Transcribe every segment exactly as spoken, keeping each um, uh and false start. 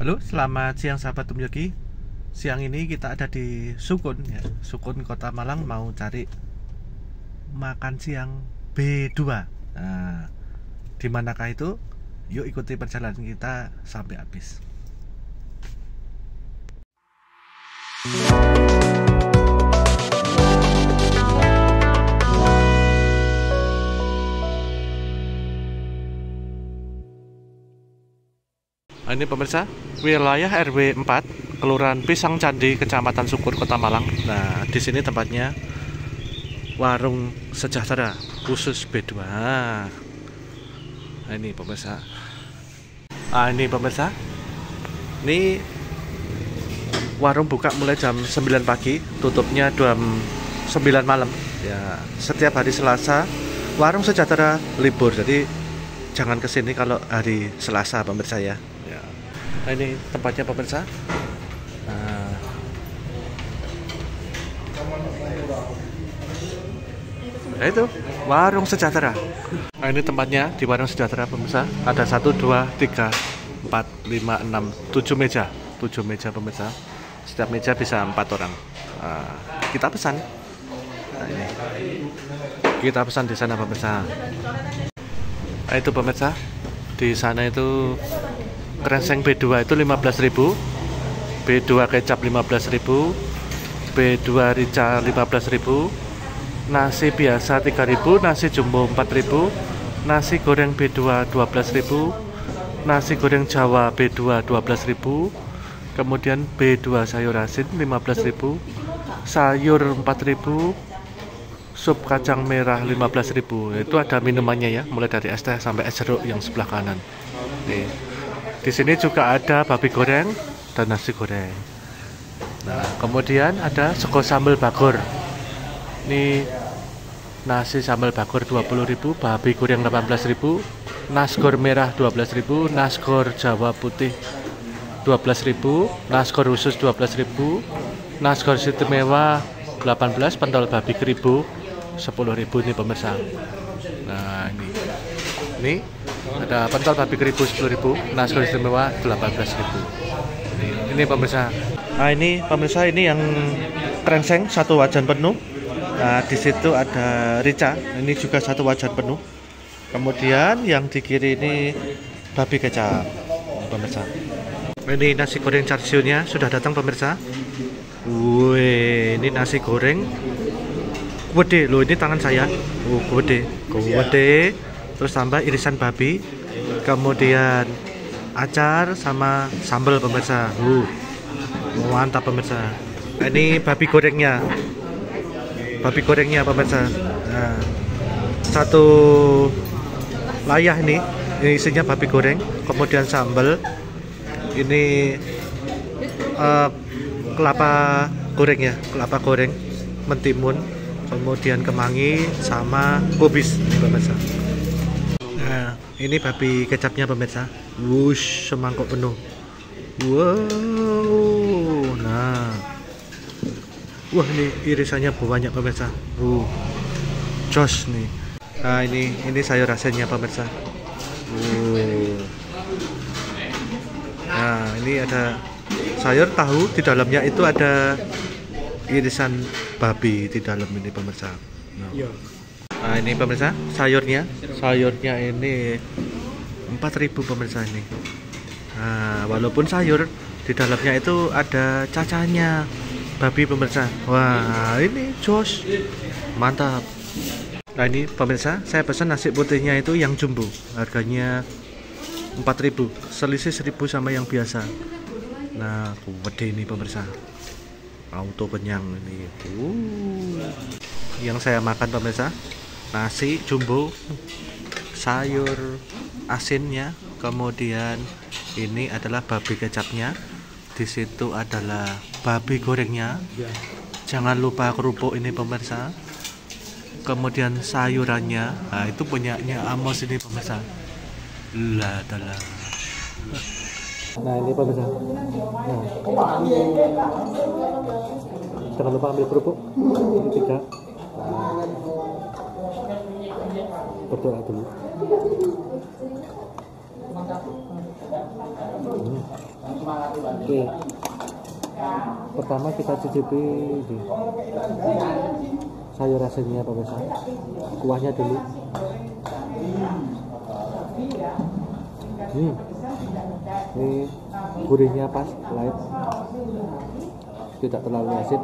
Halo, selamat siang sahabat Om Yogiee. Siang ini kita ada di Sukun ya. Sukun Kota Malang, mau cari makan siang B dua. Nah, di manakah itu? Yuk ikuti perjalanan kita sampai habis. Ini pemirsa, wilayah R W empat, Kelurahan Pisang Candi, Kecamatan Sukun, Kota Malang. Nah, di sini tempatnya Warung Sejahtera khusus B dua. Nah, ini pemirsa. Nah, ini pemirsa. Ini warung buka mulai jam sembilan pagi, tutupnya jam sembilan malam. Ya, setiap hari Selasa Warung Sejahtera libur. Jadi jangan ke sini kalau hari Selasa, pemirsa ya. Nah, ini tempatnya pemirsa. Nah, nah itu Warung Sejahtera. Nah, ini tempatnya di Warung Sejahtera pemirsa. Ada satu, dua, tiga, empat, lima, enam, tujuh meja, tujuh meja pemirsa. Setiap meja bisa empat orang. Nah, kita pesan. Nah, ini kita pesan di sana pemirsa. Nah, itu pemirsa. Di sana itu krenseng B dua itu lima belas ribu, B dua kecap lima belas ribu, B dua rica lima belas ribu, nasi biasa tiga ribu, nasi jumbo empat ribu, nasi goreng B dua dua belas ribu, nasi goreng Jawa B dua dua belas ribu, kemudian B dua sayur asin lima belas ribu, sayur empat ribu, sup kacang merah lima belas ribu. Itu ada minumannya ya, mulai dari es teh sampai es jeruk yang sebelah kanan. Nih. Di sini juga ada babi goreng dan nasi goreng. Nah, kemudian ada sego sambal bagor. Ini nasi sambal bagor dua puluh ribu, babi goreng delapan belas ribu, nasgor merah dua belas ribu, nasgor Jawa putih dua belas ribu, nasgor khusus dua belas ribu, nasgor istimewa delapan belas, pentol babi keribu sepuluh ribu nih pemirsa. Nah, ini. Ini ada pentol babi keribu sepuluh ribu, nasi goreng istimewa delapan belas ribu. Ini, ini pemirsa. Nah, ini pemirsa, ini yang krengseng satu wajan penuh. Nah, di situ ada rica, ini juga satu wajan penuh. Kemudian yang di kiri ini babi kecap, pemirsa. Ini nasi goreng charsiunya sudah datang pemirsa. Wih, ini nasi goreng gede loh, ini tangan saya. Oh, gede, gede. Terus tambah irisan babi, kemudian acar sama sambal pemirsa. Uh, mantap pemirsa. Ini babi gorengnya, babi gorengnya pemirsa. Nah, satu layah ini, ini isinya babi goreng, kemudian sambal. Ini uh, kelapa goreng ya, kelapa goreng, mentimun, kemudian kemangi sama kubis pemirsa. Nah, ini babi kecapnya pemirsa. Wush, semangkok penuh. Wow. Nah. Wah, ini irisannya banyak pemirsa. Uh. Jos nih. Nah, ini ini sayur asinnya pemirsa. Uh. Nah, ini ada sayur tahu, di dalamnya itu ada irisan babi di dalam ini pemirsa. Nah. Nah, ini pemirsa sayurnya, sayurnya ini empat ribu pemirsa ini. Nah, walaupun sayur di dalamnya itu ada cacahnya babi pemirsa. Wah, ini jos, mantap. Nah, ini pemirsa, saya pesan nasi putihnya itu yang jumbo, harganya empat ribu, selisih seribu sama yang biasa. Nah, gede ini pemirsa, auto kenyang ini. Uh. Yang saya makan pemirsa, nasi jumbo, sayur asinnya, kemudian ini adalah babi kecapnya, di situ adalah babi gorengnya, jangan lupa kerupuk ini pemirsa, kemudian sayurannya. Nah, itu punyanya Amos ini pemirsa. Lah, adalah. Nah, ini pemirsa. Nah, jangan lupa ambil kerupuk. Ini tiga. Berdoa dulu. Hmm. Oke. Pertama kita cicipi di sayur asinnya Pak Besa. Kuahnya dulu. Hmm. Ini gurihnya pas, light. Tidak terlalu asin.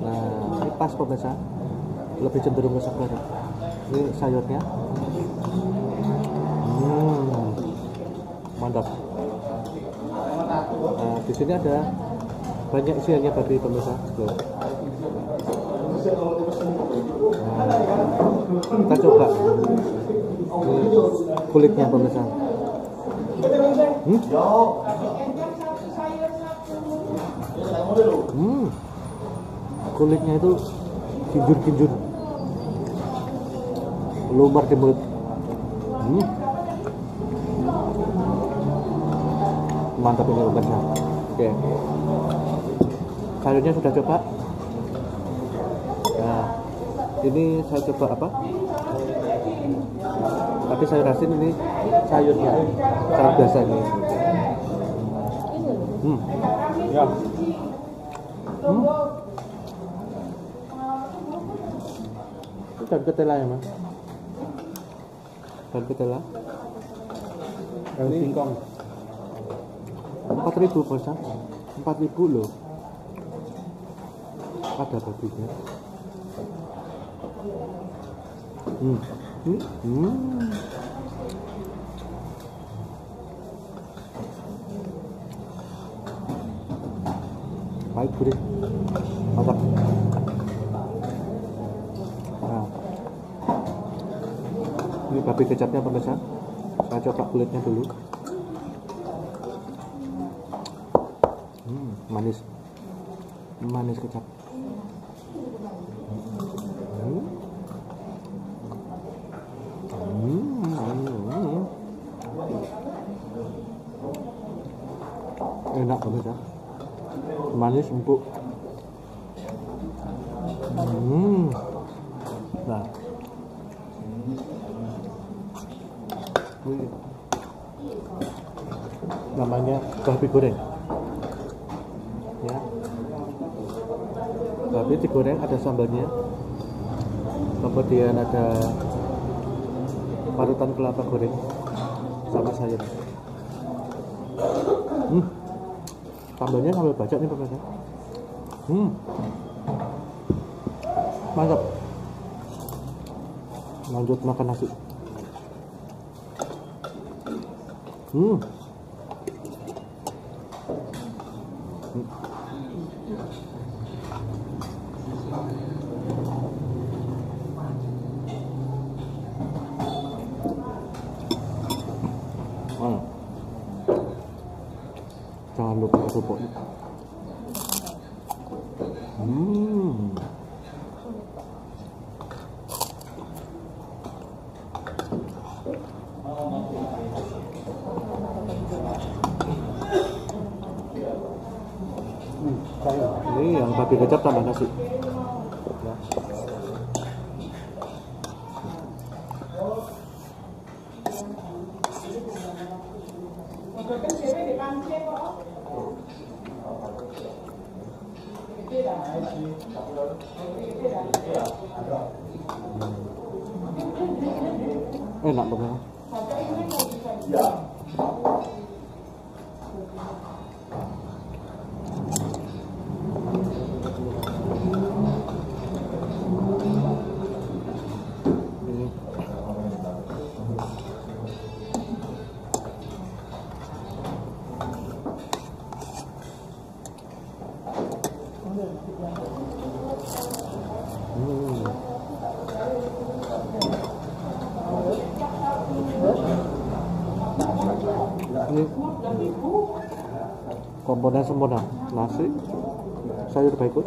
Nah, ini pas Pak Besa. Lebih cenderung ke segar. Ini sayurnya. Hmm. Mantap. Nah, di sini ada banyak isiannya babi pemirsa. Nah, kita coba ini kulitnya pemirsa. Hmm? Hmm. Kulitnya itu kinjur-kinjur, lumbar di mulut. Hmm. Mantap ini pemirsa. Oke. Sayurnya sudah coba. Nah, ini saya coba apa? Tapi sayur asin ini sayurnya sayur biasa ini. Hmm. Ya. Hmm. Dan ketela ya mas. Dan ketela. Dan singkong. Empat ribu bosan, empat ribu loh. Ada babinya. Hmm, hmm, hmm. Baik gurih, mantap. Nah, ini babi kecapnya pemirsa. Saya coba kulitnya dulu. manis manis kecap. hmm. Hmm. Hmm. Enak banget ya, manis empuk. hmm. Nah, ini namanya babi goreng. Babi digoreng, ada sambalnya, kemudian ada parutan kelapa goreng sama sayur. Hmm. Sambalnya sambal bacok nih pemirsa. Hmm. Mantap. Lanjut makan nasi. Hmm. Hmm. Jangan lupa kerupuknya. Hmm. Ini yang babi kecap tambah nasi. Enak banget. Komponen sempurna, nasi, sayur baikut,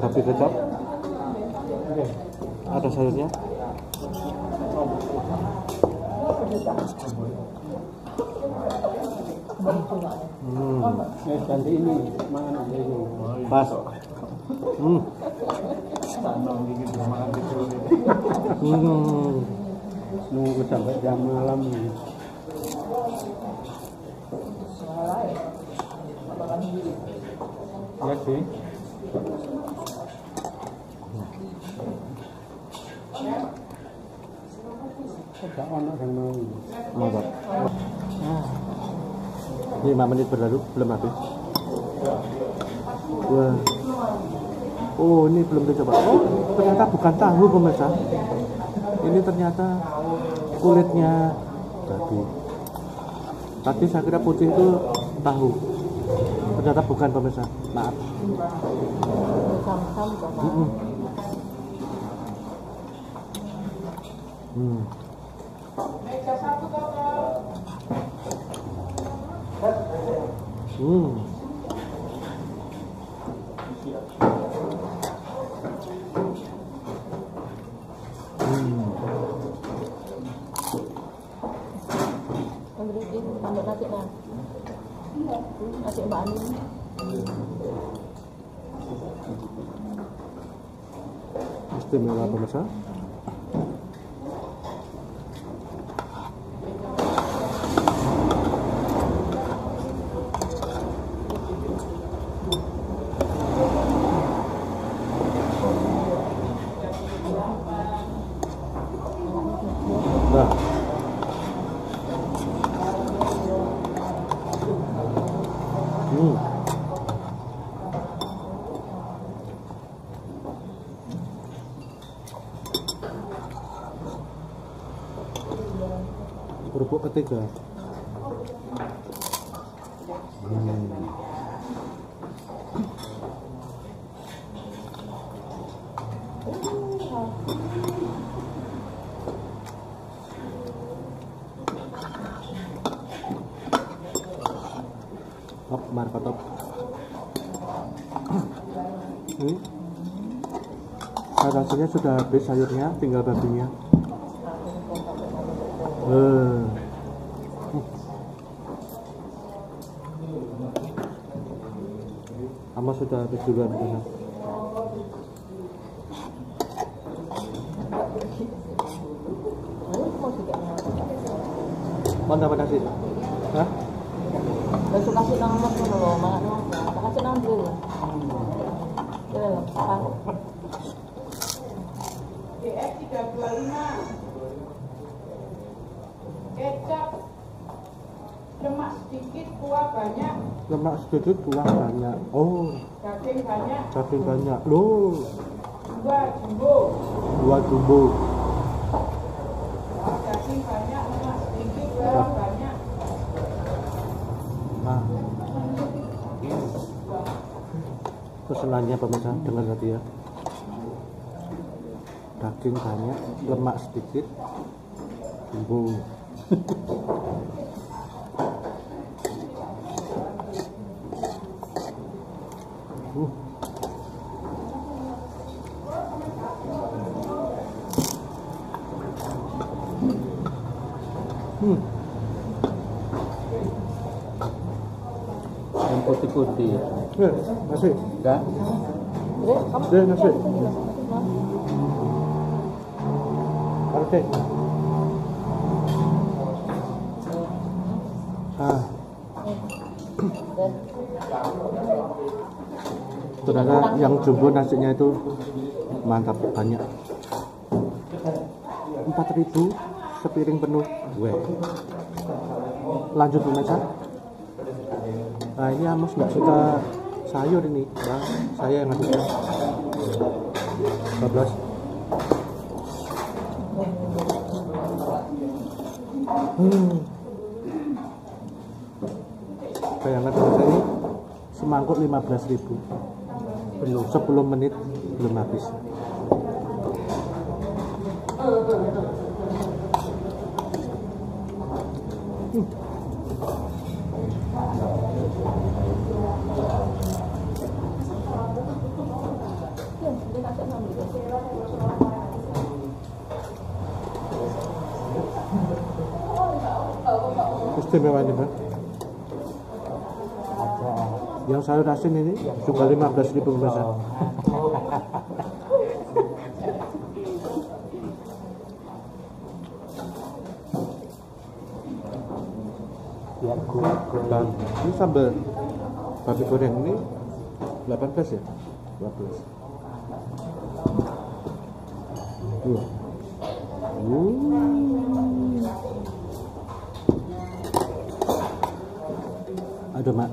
babi kecap, ada sayurnya. Hmm. Pas. Hmm. Hmm. Nunggu sampai jam malam. Enak sih. lima menit berlalu belum habis. Wah. Oh, ini belum dicoba. Oh, ternyata bukan tahu pemirsa. Ini ternyata kulitnya babi. Tadi saya kira putih itu tahu. Ternyata bukan pemirsa. Maaf. Hmm. Hmm. Hmm. Hmm. Istimewa pemirsa. Kerupuk ketiga. Hmm. Top, marka top. Ini rasanya sudah habis sayurnya, tinggal babinya. Hmm. Ama sudah habis duluan. Mantap kasih. Hah? Besok kasih nomor dulu, makanya kasih nomor dulu. D F tiga dua lima. Kecap lemak sedikit, kuah banyak. Lemak sedikit, kuah banyak. Oh. Daging banyak. Daging banyak. Loh. Dua jumbo. Dua jumbo. Daging banyak, lemak sedikit, kuah banyak. Nah. Pesenannya pemirsa, dengar tadi ya. Daging banyak, lemak sedikit, jumbo. uh. Hmm. Yang putih-putih. Ya, nasi. Enggak? Ya, nasi. Oke. Ternyata yang jumbo nasinya itu mantap, banyak. empat ribu sepiring penuh. Weh. Lanjut pemirsa. Nah, ini Amos nggak suka sayur ini. Nah, saya yang ngasih. empat belas. Hmm. Bayangkan pemirsa ini semangkuk lima belas ribu. Belum sepuluh menit belum habis. Hmm. Istimewa ini, Pak. Yang sayur asin ini juga lima belas ribu pemirsa. Ini sambal Babi goreng ini delapan belas ya? dua belas. Tuh. Uh. Aduh, Mak.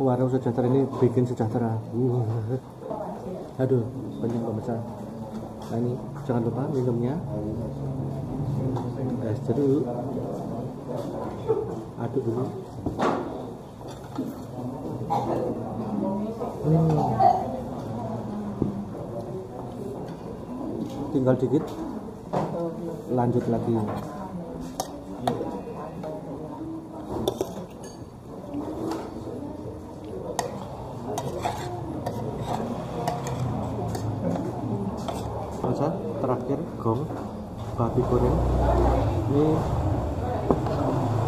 Warung Sejahtera ini bikin sejahtera. Uh. Aduh, penting pemirsa. Nah, ini jangan lupa minumnya. Es jeruk. Aduk dulu. Hmm. Tinggal dikit, lanjut lagi. Masa terakhir gong babi goreng ini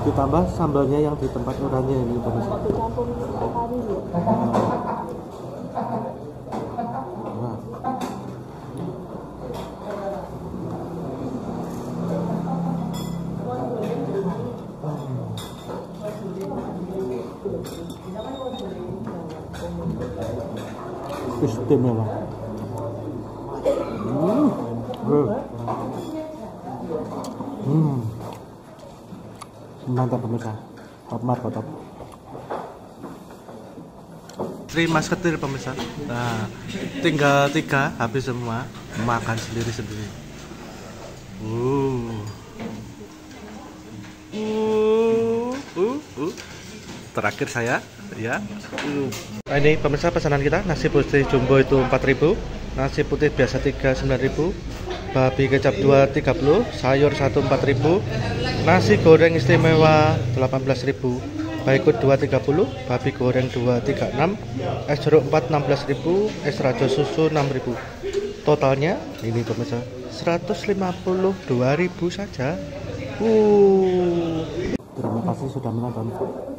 ditambah sambalnya yang di tempat orangnya ini pemirsa. Istimewa. Hmm. Hmm. Mantap pemirsa, top marko top. Terima seketir pemirsa. Nah, tinggal tiga habis semua, makan sendiri sendiri. Uh. Uh. Uh. Uh. Terakhir saya ya. Uh. Nah, ini pemirsa pesanan kita, nasi putih jumbo itu empat ribu, nasi putih biasa tiga puluh sembilan ribu, babi kecap dua tiga puluh, sayur satu empat ribu, nasi goreng istimewa delapan belas ribu, baikut dua tiga puluh, babi goreng dua tiga enam, es jeruk empat enam belas ribu, es raja susu enam ribu. Totalnya ini pemirsa seratus lima puluh dua ribu saja. Uh. Terima kasih sudah menonton.